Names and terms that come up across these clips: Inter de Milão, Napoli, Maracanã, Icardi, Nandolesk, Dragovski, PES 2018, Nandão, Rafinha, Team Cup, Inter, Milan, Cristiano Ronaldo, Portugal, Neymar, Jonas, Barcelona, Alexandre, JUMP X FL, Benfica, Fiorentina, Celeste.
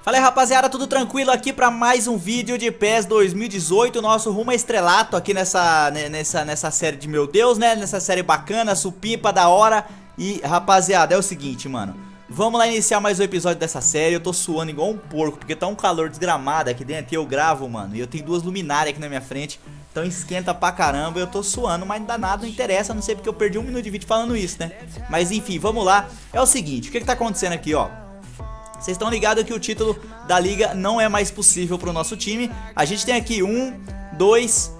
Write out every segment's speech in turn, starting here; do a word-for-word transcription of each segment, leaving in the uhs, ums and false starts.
Fala aí, rapaziada, tudo tranquilo aqui pra mais um vídeo de PES dois mil e dezoito, nosso rumo a estrelato aqui nessa, nessa, nessa série de meu Deus, né, nessa série bacana, supimpa, da hora. E rapaziada, é o seguinte, mano, vamos lá iniciar mais um episódio dessa série. Eu tô suando igual um porco, porque tá um calor desgramado aqui dentro e eu gravo, mano, e eu tenho duas luminárias aqui na minha frente, então esquenta pra caramba, eu tô suando, mas não dá nada, não interessa, não sei porque eu perdi um minuto de vídeo falando isso, né, mas enfim, vamos lá. É o seguinte, o que que tá acontecendo aqui, ó? Vocês estão ligados que o título da liga não é mais possível para o nosso time. A gente tem aqui um, dois,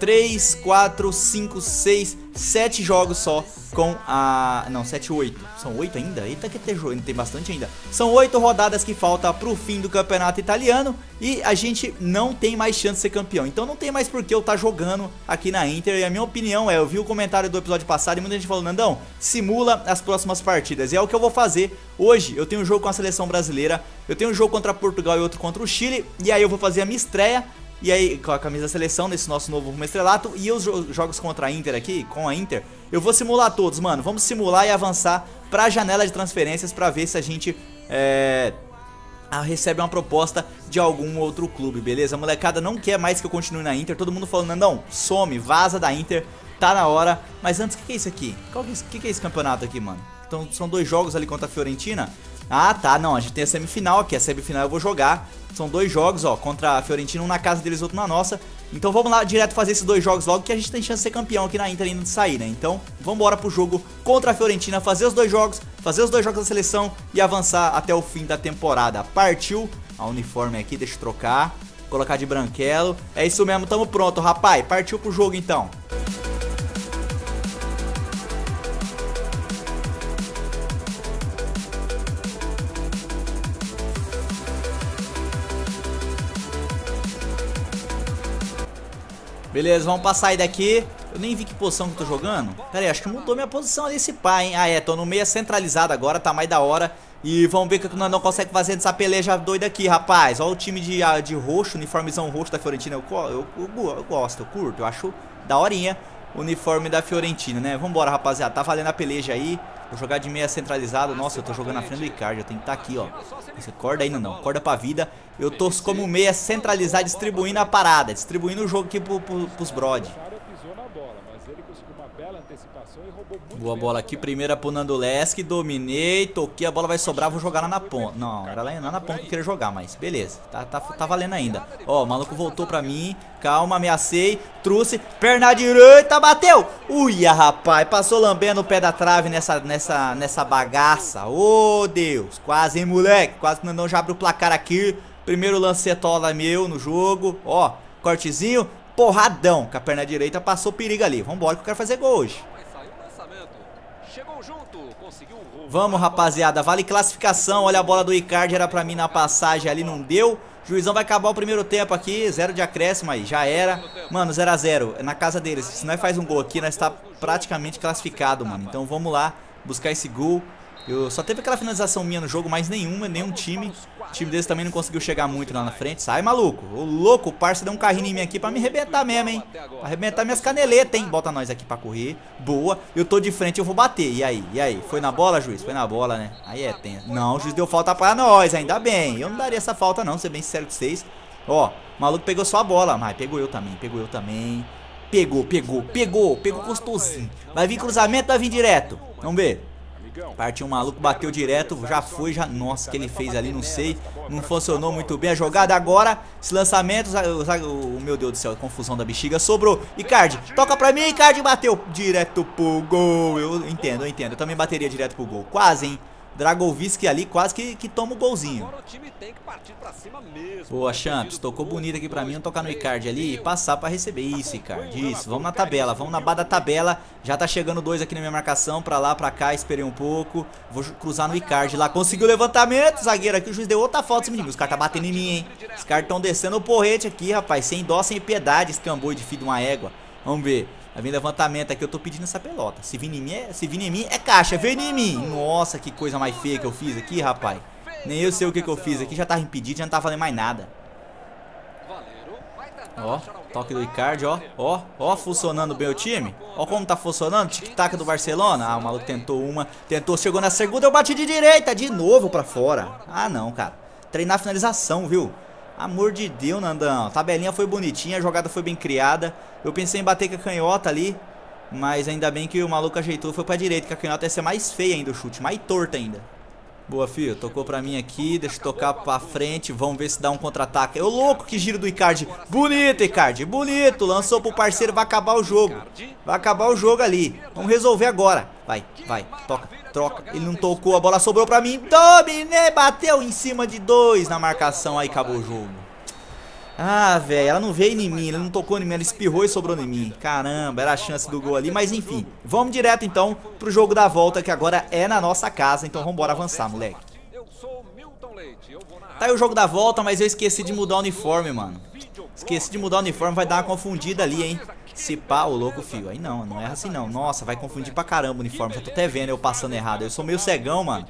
três, quatro, cinco, seis, sete jogos só com a... Não, sete, oito. São oito ainda? Eita, que tem jogo, tem bastante ainda. São oito rodadas que faltam para o fim do campeonato italiano e a gente não tem mais chance de ser campeão. Então não tem mais por que eu estar jogando aqui na Inter. E a minha opinião é, eu vi o comentário do episódio passado e muita gente falou, Nandão, simula as próximas partidas. E é o que eu vou fazer hoje. Eu tenho um jogo com a seleção brasileira, eu tenho um jogo contra Portugal e outro contra o Chile. E aí eu vou fazer a minha estreia. E aí, com a camisa da seleção, nesse nosso novo rumo estrelato. E os jogos contra a Inter aqui, com a Inter, eu vou simular todos, mano. Vamos simular e avançar pra janela de transferências pra ver se a gente é, recebe uma proposta de algum outro clube, beleza? A molecada não quer mais que eu continue na Inter. Todo mundo falando, Nandão, some, vaza da Inter, tá na hora. Mas antes, o que, que é isso aqui? Qual que é esse, que, que é esse campeonato aqui, mano? Então, são dois jogos ali contra a Fiorentina. Ah, tá, não, a gente tem a semifinal aqui. A semifinal eu vou jogar. São dois jogos, ó, contra a Fiorentina, um na casa deles, outro na nossa. Então vamos lá direto fazer esses dois jogos logo, que a gente tem chance de ser campeão aqui na Inter ainda de sair, né? Então vamos embora pro jogo contra a Fiorentina, fazer os dois jogos, fazer os dois jogos da seleção e avançar até o fim da temporada. Partiu, a uniforme aqui, deixa eu trocar, colocar de branquelo. É isso mesmo, tamo pronto, rapaz, partiu pro jogo então. Beleza, vamos pra sair daqui. Eu nem vi que posição que eu tô jogando. Pera aí, acho que mudou minha posição ali esse pá, hein? Ah, é, tô no meio centralizado agora, tá mais da hora. E vamos ver o que o Nandão consegue fazer nessa peleja doida aqui, rapaz. Olha o time de, de roxo, uniformezão roxo da Fiorentina. Eu, eu, eu, eu gosto, eu curto, eu acho daorinha o uniforme da Fiorentina, né? Vambora, rapaziada, tá valendo a peleja aí. Vou jogar de meia centralizado. Nossa, eu tô jogando na frente do Icardi, eu tenho que estar aqui, ó. Você corda aí, Nandão, corda pra vida. Eu tô como meia centralizado, distribuindo a parada, distribuindo o jogo aqui pro, pro, pros brod. Boa bola aqui, primeira pro Nandolesk. Dominei, toquei, a bola vai sobrar. Vou jogar lá na ponta, não, era lá na ponta que eu queria jogar, mas beleza, tá, tá, tá valendo ainda. Ó, o maluco voltou pra mim. Calma, ameacei, trouxe, perna direita, bateu. Uia, rapaz, passou lambendo o pé da trave nessa, nessa, nessa bagaça. Ô, Deus, quase, hein, moleque. Quase que o Nandão já abre o placar aqui. Primeiro lancetola meu no jogo. Ó, cortezinho, porradão com a perna direita, passou perigo ali. Vambora que eu quero fazer gol hoje. Vamos, rapaziada, vale classificação. Olha a bola do Icardi, era pra mim na passagem ali, não deu. Juizão vai acabar o primeiro tempo aqui, zero de acréscimo aí, já era. Mano, zero a zero, é na casa deles. Se nós faz um gol aqui, nós tá praticamente classificado, mano. Então vamos lá buscar esse gol. Eu só teve aquela finalização minha no jogo, mas nenhuma, nenhum time. O time deles também não conseguiu chegar muito lá na frente. Sai, maluco. O louco, o parça deu um carrinho em mim aqui pra me arrebentar mesmo, hein? Pra arrebentar minhas caneletas, hein? Bota nós aqui pra correr. Boa. Eu tô de frente, eu vou bater. E aí? E aí? Foi na bola, juiz? Foi na bola, né? Aí é, tem. Não, o juiz deu falta pra nós, ainda bem. Eu não daria essa falta, não, ser bem sincero com vocês. Ó, o maluco pegou só a bola, mas pegou eu também, pegou eu também. Pegou, pegou, pegou, pegou gostosinho. Vai vir cruzamento, vai vir direto. Vamos ver. Partiu um maluco, bateu direto, já foi, já... Nossa, o que ele fez ali, não sei. Não funcionou muito bem a jogada agora. Esse lançamento, o meu Deus do céu, confusão da bexiga, sobrou. Icardi, toca pra mim, Icardi, bateu direto pro gol. Eu entendo, eu entendo, eu também bateria direto pro gol. Quase, hein? Dragovski ali, quase que, que toma o golzinho. Boa, Champs, tocou bonito aqui pra mim, não tocar no Icardi ali e passar pra receber. Isso, Icardi, isso, vamos na tabela, vamos na barra da tabela. Já tá chegando dois aqui na minha marcação, pra lá, pra cá, esperei um pouco. Vou cruzar no Icardi lá, conseguiu o levantamento, zagueiro aqui, o juiz deu outra falta. Os caras tá batendo em mim, hein. Os caras tão descendo o porrete aqui, rapaz, sem dó, sem piedade, esse camboio de filho de uma égua. Vamos ver. Aí vem levantamento aqui, eu tô pedindo essa pelota. Se vir em mim, é, se vir em mim, é caixa, vem em mim. Nossa, que coisa mais feia que eu fiz aqui, rapaz. Nem eu sei o que que eu fiz aqui, já tava impedido, já não tava valendo mais nada. Ó, toque do Icardi, ó, ó, ó, funcionando bem o time. Ó como tá funcionando, tic-tac do Barcelona. Ah, o maluco tentou uma, tentou, chegou na segunda, eu bati de direita, de novo pra fora. Ah não, cara. treinar a finalização, viu? Amor de Deus, Nandão. A tabelinha foi bonitinha, a jogada foi bem criada. Eu pensei em bater com a canhota ali, mas ainda bem que o maluco ajeitou e foi pra direita, que a canhota ia ser mais feia ainda o chute, mais torta ainda. Boa, filho. Tocou pra mim aqui, deixa eu tocar pra frente. Vamos ver se dá um contra-ataque. Eu louco, que giro do Icardi. Bonito, Icardi, bonito. Lançou pro parceiro, vai acabar o jogo. Vai acabar o jogo ali. Vamos resolver agora. Vai, vai, toca, troca. Ele não tocou, a bola sobrou pra mim. Dominé, bateu em cima de dois na marcação. Aí acabou o jogo. Ah, velho, ela não veio em mim. Ela não tocou em mim, ela espirrou e sobrou em mim. Caramba, era a chance do gol ali, mas enfim. Vamos direto então pro jogo da volta, que agora é na nossa casa. Então vamos embora avançar, moleque. Tá aí o jogo da volta, mas eu esqueci de mudar o uniforme, mano. Esqueci de mudar o uniforme, vai dar uma confundida ali, hein. Se pá, o louco, fio. Aí não, não erra assim não. Nossa, vai confundir pra caramba o uniforme. Já tô até vendo eu passando errado. Eu sou meio cegão, mano.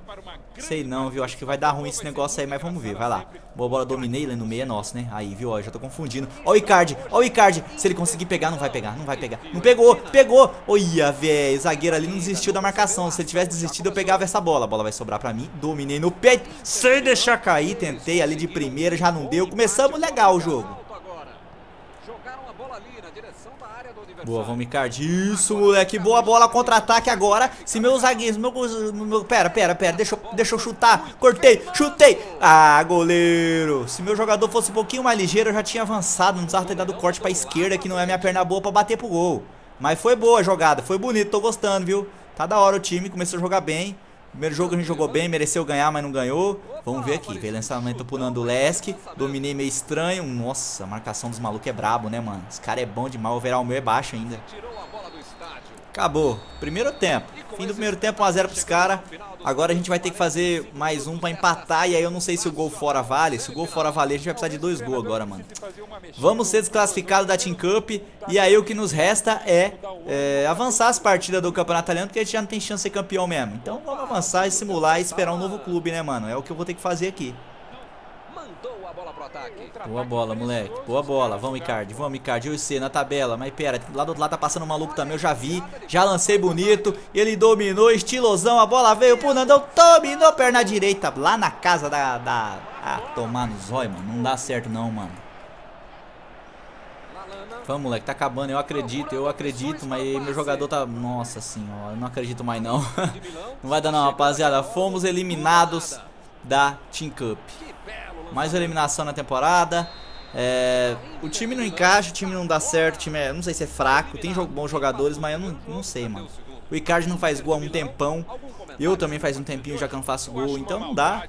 Sei não, viu? Acho que vai dar ruim esse negócio aí, mas vamos ver. Vai lá. Boa bola, dominei. Lá no meio é nosso, né? Aí, viu? Ó, já tô confundindo. Ó o Icardi. Ó o Icardi. Se ele conseguir pegar, não vai pegar. Não vai pegar. Não pegou. Pegou. Olha, velho. O zagueiro ali não desistiu da marcação. Se ele tivesse desistido, eu pegava essa bola. A bola vai sobrar pra mim. Dominei no peito. Sem deixar cair. Tentei ali de primeira. Já não deu. Começamos legal o jogo. Boa, vamos, Icardi. Isso, moleque. Boa bola, contra-ataque agora. Se meus zagueiros... Meu, meu, pera, pera, pera. Deixa, deixa eu chutar. Cortei, chutei. Ah, goleiro. Se meu jogador fosse um pouquinho mais ligeiro, eu já tinha avançado. Não precisava ter dado corte pra esquerda, que não é minha perna boa pra bater pro gol. Mas foi boa a jogada. Foi bonito. Tô gostando, viu? Tá da hora o time. Começou a jogar bem. Primeiro jogo a gente jogou bem, mereceu ganhar, mas não ganhou. Vamos ver aqui, veio lançamento pro Nandolesk. Dominei meio estranho. Nossa, a marcação dos malucos é brabo, né, mano? Esse cara é bom demais, o overall meu é baixo ainda. Acabou, primeiro tempo. Fim do primeiro tempo, um a zero pros caras. Agora a gente vai ter que fazer mais um pra empatar. E aí eu não sei se o gol fora vale. Se o gol fora valer, a gente vai precisar de dois gols agora, mano. Vamos ser desclassificados da Team Cup. E aí o que nos resta é, é avançar as partidas do campeonato italiano, porque a gente já não tem chance de ser campeão mesmo. Então vamos avançar e simular e esperar um novo clube, né, mano? É o que eu vou ter que fazer aqui. Boa bola, moleque. Boa bola. Vamos, Icardi. Vamos, Icardi. Eu sei, na tabela. Mas pera, lá do outro lado tá passando um maluco também. Eu já vi. Já lancei bonito. Ele dominou, estilosão. A bola veio pro Nandão. Dominou, perna direita. Lá na casa da... da... Ah, tomar no zóio, mano. Não dá certo não, mano. Vamos, moleque. Tá acabando. Eu acredito. Eu acredito. Mas meu jogador tá... Nossa senhora. Eu não acredito mais, não. Não vai dar não, rapaziada. Fomos eliminados da Team Cup. Mais uma eliminação na temporada. É, o time não encaixa, o time não dá certo, o time é, não sei se é fraco, tem jo- bons jogadores, mas eu não, não sei, mano. O Icardi não faz gol há um tempão, eu também faz um tempinho já que eu não faço gol, então não dá.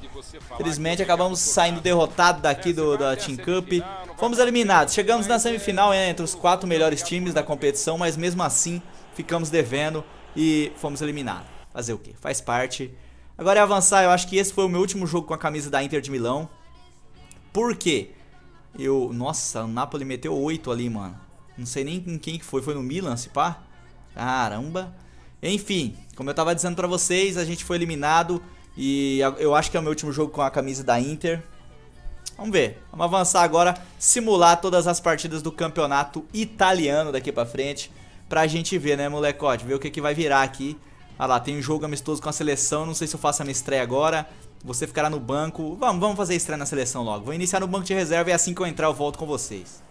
Felizmente acabamos saindo derrotado daqui do, da Team Cup. Fomos eliminados, chegamos na semifinal, né, entre os quatro melhores times da competição, mas mesmo assim ficamos devendo e fomos eliminados. Fazer o quê? Faz parte. Agora é avançar, eu acho que esse foi o meu último jogo com a camisa da Inter de Milão. Por quê? Eu... Nossa, o Napoli meteu oito ali, mano. Não sei nem em quem que foi. Foi no Milan, se pá? Caramba. Enfim, como eu tava dizendo pra vocês, a gente foi eliminado. E eu acho que é o meu último jogo com a camisa da Inter. Vamos ver. Vamos avançar agora. Simular todas as partidas do campeonato italiano daqui pra frente. Pra gente ver, né, molecote? Ver o que, que vai virar aqui. Ah lá, tem um jogo amistoso com a seleção. Não sei se eu faço a minha estreia agora. Você ficará no banco. Vamos, vamos fazer estreia na seleção logo. Vou iniciar no banco de reserva e assim que eu entrar eu volto com vocês.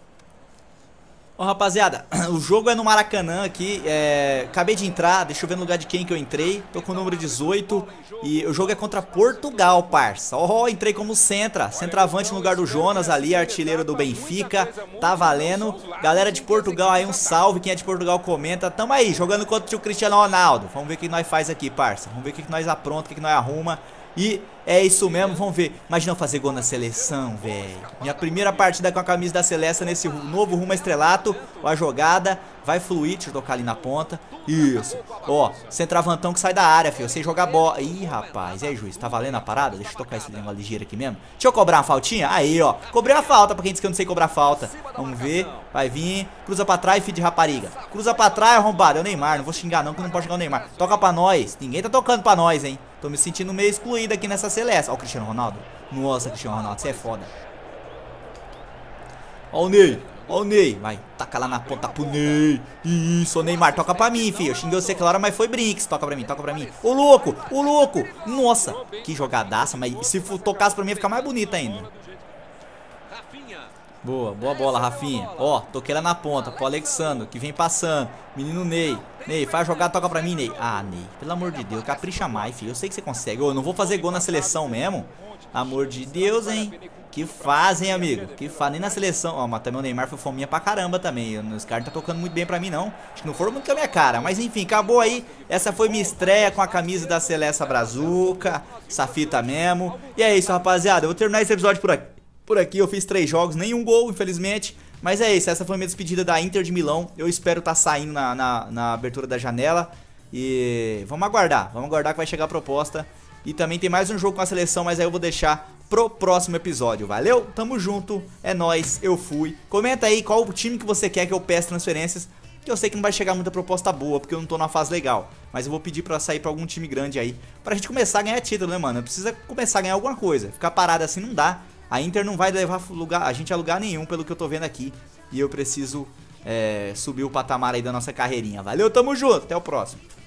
Ó, rapaziada, o jogo é no Maracanã aqui. É... Acabei de entrar, deixa eu ver no lugar de quem que eu entrei. Tô com o número dezoito e o jogo é contra Portugal, parça. Ó, oh, entrei como centra, centroavante no lugar do Jonas ali, artilheiro do Benfica. Tá valendo. Galera de Portugal aí, um salve. Quem é de Portugal comenta. Tamo aí, jogando contra o tio Cristiano Ronaldo. Vamos ver o que nós faz aqui, parça. Vamos ver o que nós apronta, o que nós arruma. E é isso mesmo, vamos ver. Imagina eu fazer gol na seleção, velho. Minha primeira partida com a camisa da Celeste nesse novo rumo estrelato. Ó, a jogada vai fluir, deixa eu tocar ali na ponta. Isso, ó, centroavantão que sai da área, filho, sem jogar bola. Ih, rapaz, e aí, juiz, tá valendo a parada? Deixa eu tocar esse negócio ligeiro aqui mesmo. Deixa eu cobrar uma faltinha, aí, ó, cobrei a falta. Pra quem disse que eu não sei cobrar falta, vamos ver. Vai vir, cruza pra trás, filho de rapariga. Cruza pra trás, arrombado, é o Neymar. Não vou xingar não, que não pode xingar o Neymar. Toca pra nós, ninguém tá tocando pra nós, hein. Tô me sentindo meio excluído aqui nessa Celeste. Ó o Cristiano Ronaldo. Nossa, Cristiano Ronaldo, você é foda. Ó o Ney. Ó o Ney, vai, taca lá na ponta pro Ney. Isso, o Neymar, toca pra mim, filho. Eu xinguei você, claro, mas foi Brinks. Toca pra mim, toca pra mim. Ô louco, ô louco. Nossa, que jogadaça. Mas se tocasse pra mim ia ficar mais bonita ainda. Boa, boa bola, Rafinha. Ó, toquei lá na ponta pro Alexandre, que vem passando. Menino Ney. Ney, faz jogar, toca pra mim, Ney. Ah, Ney, pelo amor de Deus, capricha mais, filho. Eu sei que você consegue. Ô, eu não vou fazer gol na seleção mesmo. Amor de Deus, hein. Que fazem, amigo. Que fazem. Nem na seleção. Ó, mas também o Neymar foi fominha pra caramba também. Os caras não tá tocando muito bem pra mim, não. Acho que não foram muito com a minha cara. Mas enfim, acabou aí. Essa foi minha estreia com a camisa da Celeste Brazuca. Essa fita mesmo. E é isso, rapaziada. Eu vou terminar esse episódio por aqui. Por aqui eu fiz três jogos, nenhum gol, infelizmente. Mas é isso. Essa foi minha despedida da Inter de Milão. Eu espero estar tá saindo na, na, na abertura da janela. E vamos aguardar. Vamos aguardar que vai chegar a proposta. E também tem mais um jogo com a seleção, mas aí eu vou deixar pro próximo episódio. Valeu, tamo junto, é nóis, eu fui. Comenta aí qual o time que você quer que eu peça transferências, que eu sei que não vai chegar muita proposta boa, porque eu não tô numa fase legal. Mas eu vou pedir pra sair pra algum time grande aí, pra gente começar a ganhar título, né, mano? Precisa começar a ganhar alguma coisa, ficar parado assim não dá. A Inter não vai levar lugar, a gente a lugar nenhum, pelo que eu tô vendo aqui. E eu preciso é, subir o patamar aí da nossa carreirinha. Valeu, tamo junto, até o próximo.